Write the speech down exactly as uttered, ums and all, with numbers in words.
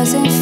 doesn't